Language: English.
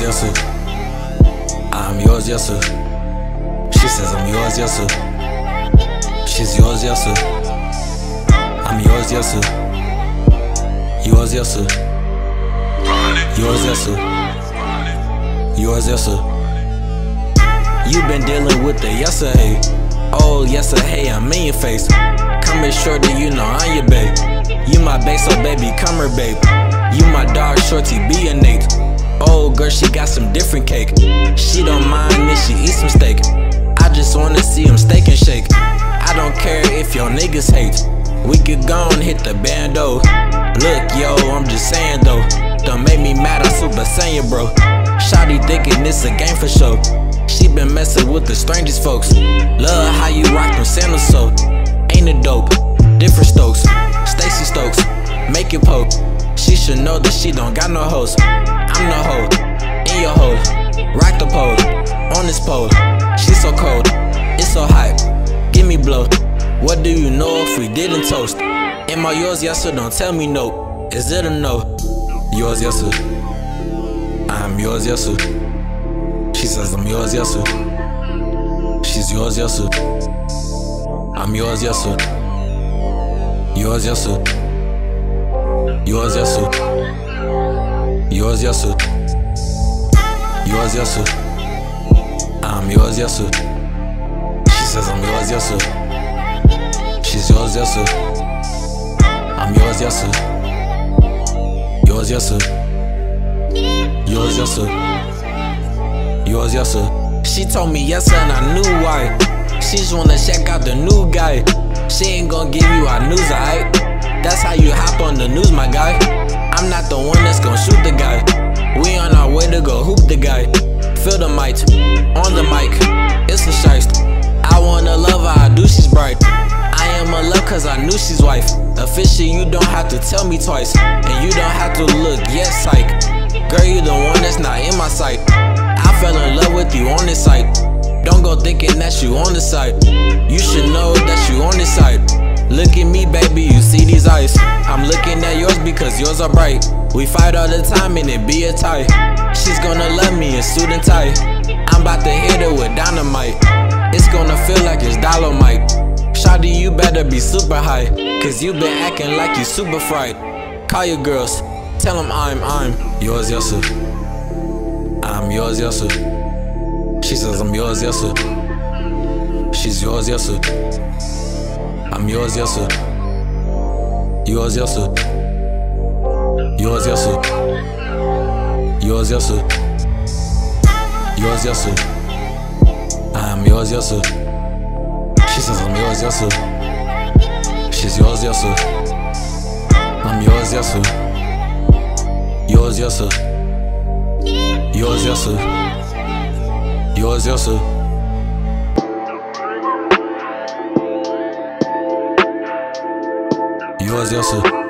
yours, Yessa. I'm yours, Yessa. She says I'm yours, Yessa. She's yours, Yessa. I'm yours, Yessa. Yours, Yessa. Yours, Yessa. Yours, Yessa. You've been dealing with the Yessa, hey. Oh, Yessa, hey, I'm in your face. Come and shorty, you know I'm your babe. You my babe, so baby, come here, babe. You my dog, shorty, be a Nate. Old girl, she got some different cake. She don't mind me, she eat some steak. I just wanna see him steak and shake. I don't care if your niggas hate. We could go and hit the bando. Look, yo, I'm just saying though. Don't make me mad, I'm super saiyan, bro. Shawty thinking it's a game for show. She been messing with the strangest folks. Love how you rock them sandals, so ain't it dope? Different Stokes, Stacy Stokes, make it poke. She should know that she don't got no hoes. I'm the hoe, in your hole. Rock the pole, on this pole. She so cold, it's so hot. Give me blow. What do you know if we didn't toast? Am I yours, yes sir? Don't tell me no. Is it a no? Yours, yes sir. I'm yours, yes sir. She says I'm yours, yes sir. She's yours, yes sir. I'm yours, yes sir. Yours, yes sir. Yours, yes sir. Yours, yes sir. Yours, yes sir. I'm yours, yes sir. She says I'm yours, yes sir. She's yours, yes sir. I'm yours, yes sir. Yours, yes sir. Yours, yes sir. Yours, yes sir. She told me yes sir and I knew why. She just wanna check out the new guy. She ain't gon' give you our news, alright? That's how you hop on the news, my guy. I'm not the one that's gon' shoot the guy. We on our way to go hoop the guy. Feel the might, on the mic, it's a shiest. I wanna love her, I do, she's bright. I am in love cause I knew she's wife. Official, you don't have to tell me twice. And you don't have to look, yes, psych. Girl, you the one that's not in my sight. I fell in love with you on this site. Don't go thinking that you on the side. You should know that you on this side. Look at me, baby, you see these eyes. I'm looking at yours because yours are bright. We fight all the time and it be a tie. She's gonna love me in suit and tie. I'm about to hit her with dynamite. It's gonna feel like it's dolomite. Shawty, you better be super high. Cause you been acting like you super fried. Call your girls, tell them I'm yours, yes sir. I'm yours, yes sir. She says I'm yours, yes sir. She's yours, yes sir. I'm yours, yes sir. Yours, yes sir. Yours, yes sir. Yours, yes sir. Yours, yes sir. I'm yours, yes sir. She says I'm yours, yes sir. She's yours, yes sir. I'm yours, yes sir. Yours, yes sir. Yours, yes sir. Yours, yes sir. Yours, yes sir.